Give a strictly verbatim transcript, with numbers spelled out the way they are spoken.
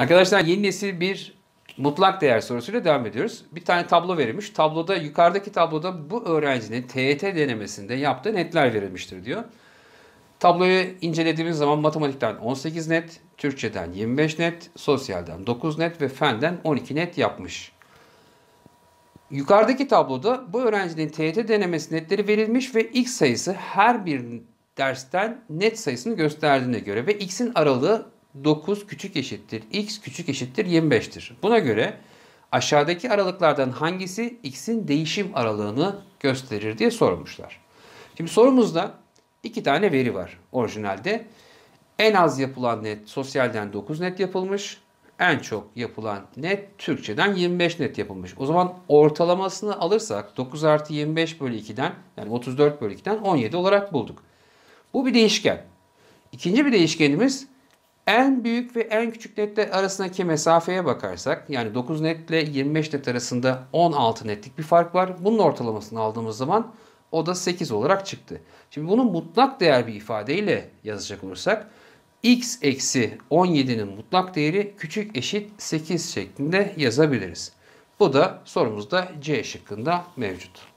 Arkadaşlar yeni nesil bir mutlak değer sorusuyla devam ediyoruz. Bir tane tablo verilmiş. Tabloda, yukarıdaki tabloda bu öğrencinin T E T denemesinde yaptığı netler verilmiştir diyor. Tabloyu incelediğimiz zaman matematikten on sekiz net, Türkçeden yirmi beş net, sosyalden dokuz net ve fenden on iki net yapmış. Yukarıdaki tabloda bu öğrencinin T E T denemesi netleri verilmiş ve x sayısı her bir dersten net sayısını gösterdiğine göre ve x'in aralığı dokuz küçük eşittir x küçük eşittir yirmi beş'tir. Buna göre aşağıdaki aralıklardan hangisi x'in değişim aralığını gösterir diye sormuşlar. Şimdi sorumuzda iki tane veri var orijinalde. En az yapılan net sosyalden dokuz net yapılmış. En çok yapılan net Türkçeden yirmi beş net yapılmış. O zaman ortalamasını alırsak dokuz artı yirmi beş bölü iki'den yani otuz dört bölü iki'den on yedi olarak bulduk. Bu bir değişken. İkinci bir değişkenimiz en büyük ve en küçük netler arasındaki mesafeye bakarsak yani dokuz netle yirmi beş net arasında on altı netlik bir fark var. Bunun ortalamasını aldığımız zaman o da sekiz olarak çıktı. Şimdi bunu mutlak değer bir ifadeyle yazacak olursak x eksi on yedi'nin mutlak değeri küçük eşit sekiz şeklinde yazabiliriz. Bu da sorumuzda C şıkkında mevcut.